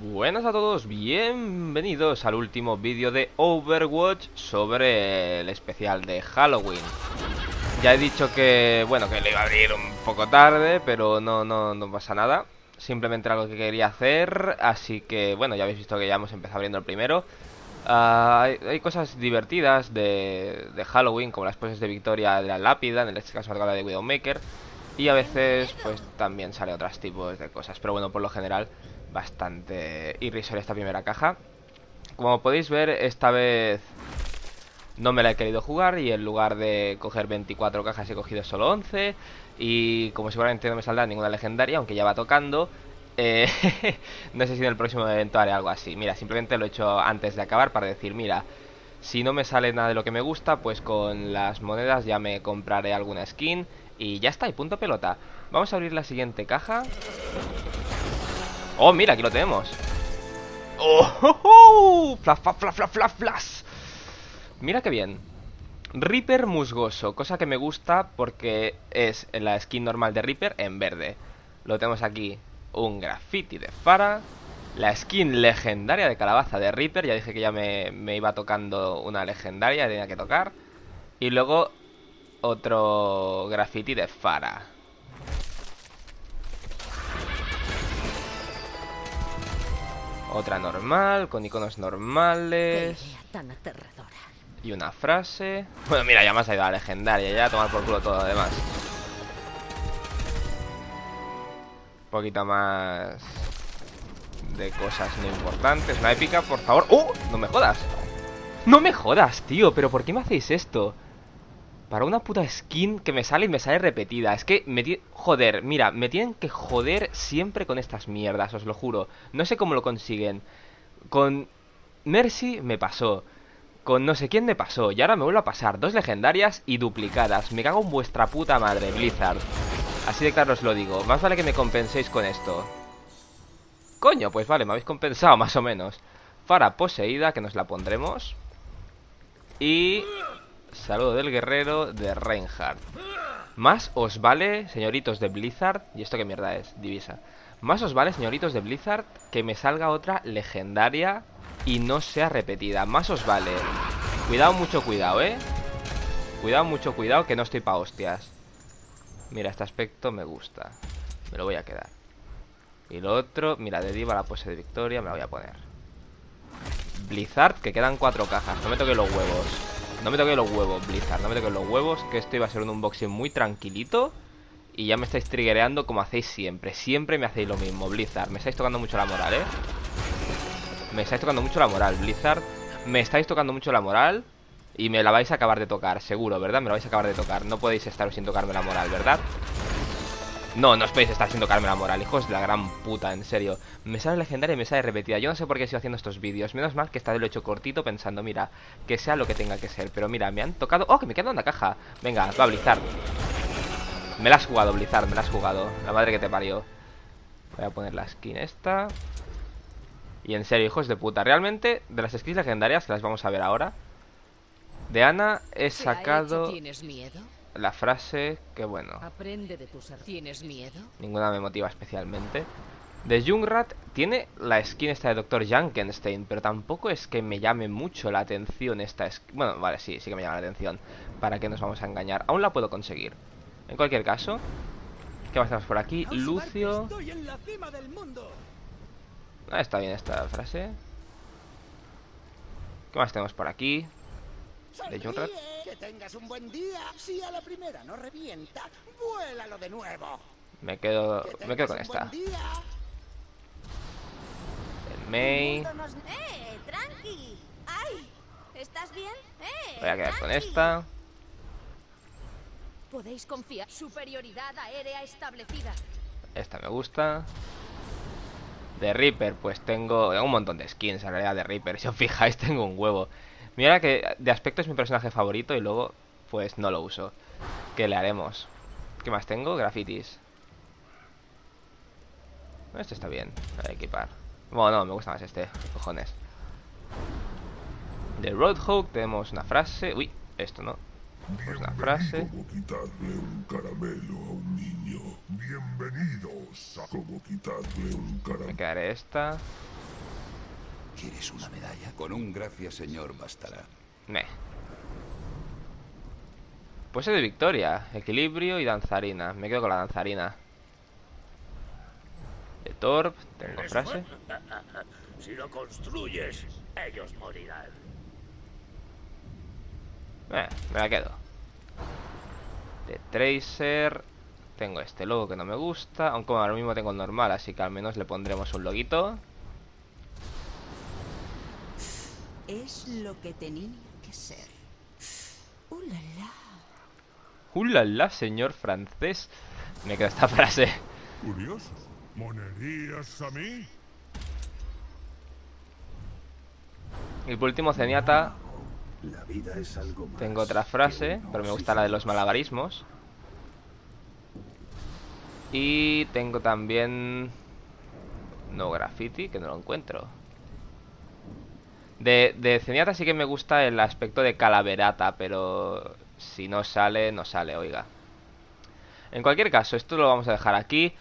Buenas a todos, bienvenidos al último vídeo de Overwatch sobre el especial de Halloween. Ya he dicho que, bueno, que lo iba a abrir un poco tarde, pero no pasa nada. Simplemente era algo que quería hacer, así que, bueno, ya habéis visto que ya hemos empezado abriendo el primero. Hay cosas divertidas de Halloween, como las poses de Victoria de la Lápida, en este caso la de Widowmaker. Y a veces, pues también sale otros tipos de cosas, pero bueno, por lo general bastante irrisoria esta primera caja. Como podéis ver, esta vez no me la he querido jugar y en lugar de coger 24 cajas he cogido solo 11. Y como seguramente no me saldrá ninguna legendaria, aunque ya va tocando, no sé si en el próximo evento haré algo así. Mira, simplemente lo he hecho antes de acabar para decir, mira, si no me sale nada de lo que me gusta, pues con las monedas ya me compraré alguna skin. Y ya está, y punto pelota. Vamos a abrir la siguiente caja. Oh, mira, aquí lo tenemos. ¡Oh! ¡Flas, flas, flas, flas, flas! Mira qué bien. Reaper musgoso, cosa que me gusta porque es la skin normal de Reaper en verde. Lo tenemos aquí, un graffiti de Pharah. La skin legendaria de calabaza de Reaper. Ya dije que ya me iba tocando una legendaria, tenía que tocar. Y luego otro graffiti de Pharah. Otra normal, con iconos normales. Y una frase. Bueno, mira, ya me ha salido la legendaria. Ya a tomar por culo todo, además. Un poquito más de cosas no importantes. Una épica, por favor. ¡Oh! ¡No me jodas! ¡No me jodas, tío! ¿Pero por qué me hacéis esto? Para una puta skin que me sale y me sale repetida. Es que joder, mira, me tienen que joder siempre con estas mierdas, os lo juro. No sé cómo lo consiguen. Con Mercy me pasó, con no sé quién me pasó, y ahora me vuelvo a pasar. Dos legendarias y duplicadas. Me cago en vuestra puta madre, Blizzard. Así de claro os lo digo. Más vale que me compenséis con esto. Coño, pues vale, me habéis compensado más o menos. Pharah poseída, que nos la pondremos. Y saludo del guerrero de Reinhardt. Más os vale, señoritos de Blizzard. ¿Y esto qué mierda es? Divisa. Más os vale, señoritos de Blizzard, que me salga otra legendaria y no sea repetida. Más os vale. Cuidado, mucho cuidado, Cuidado, mucho cuidado, que no estoy pa' hostias. Mira, este aspecto me gusta, me lo voy a quedar. Y lo otro, mira, de Diva la pose de Victoria, me la voy a poner. Blizzard, que quedan 4 cajas. No me toque los huevos. No me toquéis los huevos, Blizzard, no me toquéis los huevos, que esto iba a ser un unboxing muy tranquilito. Y ya me estáis triggereando como hacéis siempre. Siempre me hacéis lo mismo, Blizzard. Me estáis tocando mucho la moral, Me estáis tocando mucho la moral, Blizzard. Me estáis tocando mucho la moral. Y me la vais a acabar de tocar, seguro, ¿verdad? Me la vais a acabar de tocar. No podéis estar sin tocarme la moral, ¿verdad? No, no os podéis estar sin tocarme la moral, hijos de la gran puta, en serio. Me sale legendaria y me sale repetida. Yo no sé por qué sigo haciendo estos vídeos. Menos mal que esta vez lo he hecho cortito pensando, mira, que sea lo que tenga que ser. Pero mira, me han tocado... ¡Oh, que me queda una caja! Venga, va, Blizzard. Me la has jugado, Blizzard, me la has jugado. La madre que te parió. Voy a poner la skin esta. Y en serio, hijos de puta. Realmente, de las skins legendarias, que las vamos a ver ahora, de Ana he sacado... ¿Tienes miedo? La frase, que bueno. Aprende de tus errores. ¿Tienes miedo? Ninguna me motiva especialmente. De Junkrat tiene la skin esta de Dr. Jankenstein, pero tampoco es que me llame mucho la atención esta skin. Bueno, vale, sí, sí que me llama la atención. ¿Para qué nos vamos a engañar? Aún la puedo conseguir. En cualquier caso, ¿qué más tenemos por aquí? Lucio. Ah, está bien esta frase. ¿Qué más tenemos por aquí? De Junkrat. Que tengas un buen día. Si a la primera no revienta, vuélalo de nuevo. Me quedo con esta. El Mei. Voy a quedar con esta. Podéis confiar. Superioridad aérea establecida. Esta me gusta. De Reaper, pues tengo un montón de skins en realidad de Reaper. Si os fijáis, tengo un huevo. Mira que de aspecto es mi personaje favorito y luego, pues no lo uso. ¿Qué le haremos? ¿Qué más tengo? Grafitis. Este está bien. A equipar. Bueno, no, me gusta más este. Cojones. De Roadhog tenemos una frase. Uy, esto no. Pues una frase. Como quitarle un caramelo a un niño. Bienvenidos a como quitarle un caramelo. Me quedaré esta. ¿Quieres una medalla? Con un gracias, señor, bastará. Meh. Pues es de Victoria, equilibrio y danzarina. Me quedo con la danzarina. De Torp, tengo frase. Si lo construyes, ellos morirán. Me la quedo. De Tracer, tengo este logo que no me gusta. Aunque ahora mismo tengo el normal, así que al menos le pondremos un loguito. Es lo que tenía que ser. ¡Ulala! ¡Ulala, señor francés! Me queda esta frase. Curioso. ¿Monerías a mí? Y por último, Zenyatta. La vida es algo más. Tengo otra frase, pero me gusta la de los malabarismos. Y tengo también... No, graffiti, que no lo encuentro. De Zenyatta sí que me gusta el aspecto de Calaverata, pero si no sale, no sale, oiga. En cualquier caso, esto lo vamos a dejar aquí.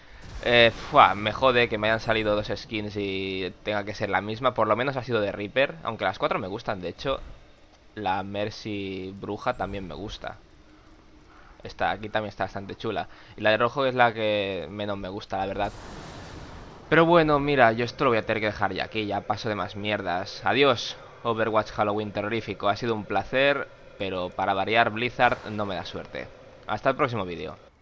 Me jode que me hayan salido dos skins y tenga que ser la misma. Por lo menos ha sido de Reaper, aunque las cuatro me gustan. De hecho, la Mercy bruja también me gusta. Esta aquí también está bastante chula. Y la de rojo es la que menos me gusta, la verdad. Pero bueno, mira, yo esto lo voy a tener que dejar ya aquí, ya paso de más mierdas. Adiós, Overwatch Halloween terrorífico. Ha sido un placer, pero para variar Blizzard no me da suerte. Hasta el próximo vídeo.